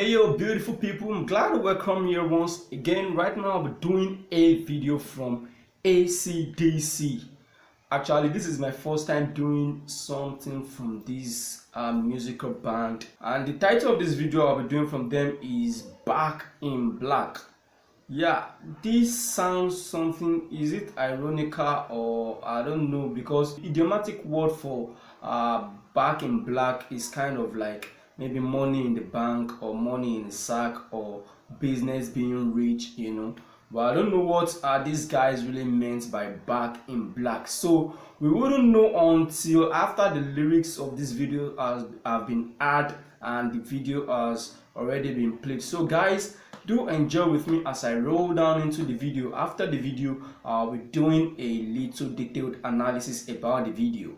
Hey yo beautiful people, I'm glad to welcome you once again. Right now I'll be doing a video from AC/DC. Actually, this is my first time doing something from this musical band, and the title of this video I'll be doing from them is Back in Black. Yeah, this sounds something, is it ironical or I don't know, because idiomatic word for back in black is kind of like maybe money in the bank or money in the sack or business being rich, you know. But I don't know what these guys really meant by back in black, so we wouldn't know until after the lyrics of this video have been added and the video has already been played. So guys, do enjoy with me as I roll down into the video. After the video I'll be doing a little detailed analysis about the video.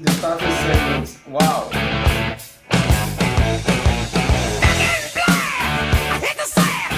The starting segments. Wow. Back in black. I hit the sand.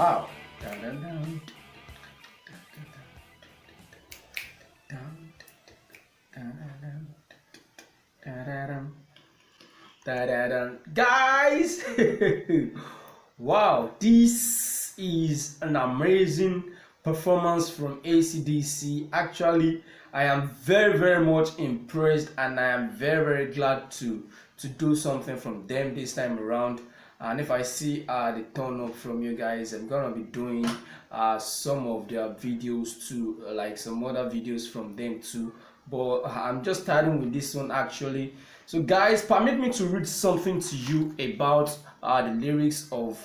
Wow. Dun, dun, dun. Guys, wow, this is an amazing performance from AC/DC. Actually, I am very much impressed, and I am very glad to do something from them this time around. And if I see the turn up from you guys, I'm gonna be doing some of their videos too, like some other videos from them too, but I'm just starting with this one actually. So guys, permit me to read something to you about the lyrics of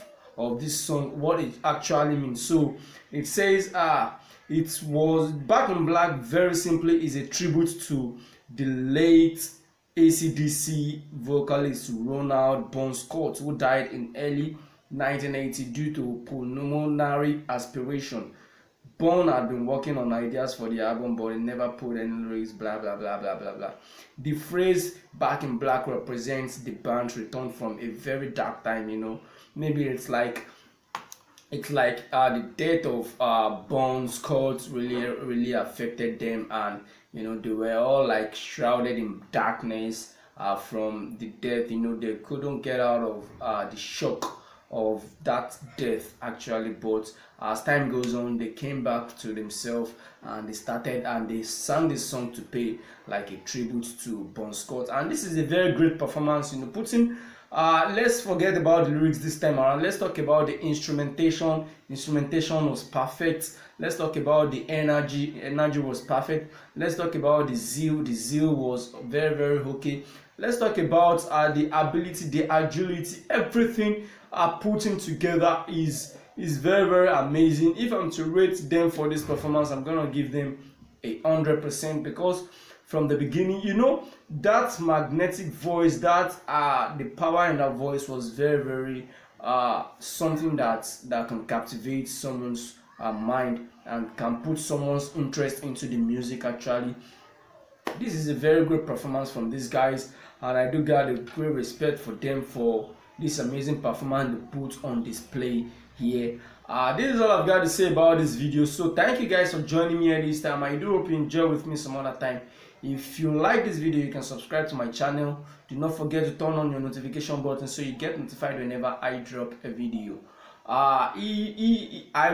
this song, what it actually means. So it says, it was Back in Black, very simply, is a tribute to the late AC/DC vocalist Ronald Bon Scott, who died in early 1980 due to pulmonary aspiration. Bon had been working on ideas for the album, but he never put any lyrics, blah blah blah blah blah blah. The phrase Back in Black represents the band's return from a very dark time, you know. Maybe it's like the death of Bon Scott really affected them, and you know, they were all like shrouded in darkness from the death, you know. They couldn't get out of the shock of that death actually, but as time goes on, they came back to themselves, and they sang this song to pay like a tribute to Bon Scott. And this is a very great performance, you know, putting let's forget about the lyrics this time around. Let's talk about the instrumentation. Instrumentation was perfect. Let's talk about the energy. Energy was perfect. Let's talk about the zeal. The zeal was very okay. Let's talk about the ability, the agility. Everything putting together is very amazing. If I'm to rate them for this performance, I'm gonna give them 100%, because from the beginning, you know, that magnetic voice, that the power in that voice was very something that can captivate someone's mind and can put someone's interest into the music actually. This is a very good performance from these guys, and I do got a great respect for them for this amazing performance they put on display here. This is all I've got to say about this video. So thank you guys for joining me at this time. I do hope you enjoy with me some other time. If you like this video, you can subscribe to my channel. Do not forget to turn on your notification button so you get notified whenever I drop a video. I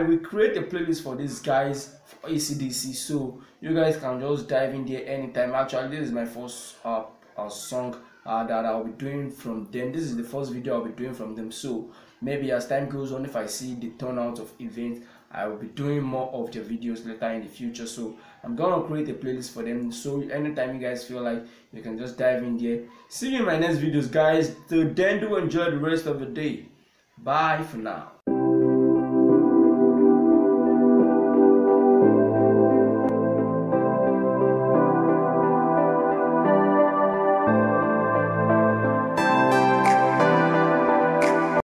will create a playlist for these guys for AC/DC, so you guys can just dive in there anytime. Actually, this is my first song that I'll be doing from them. This is the first video I'll be doing from them, so maybe as time goes on, if I see the turnout of events, I will be doing more of their videos later in the future. So I'm gonna create a playlist for them, so anytime you guys feel like, you can just dive in there. See you in my next videos, guys. Till then, do enjoy the rest of the day. Bye for now.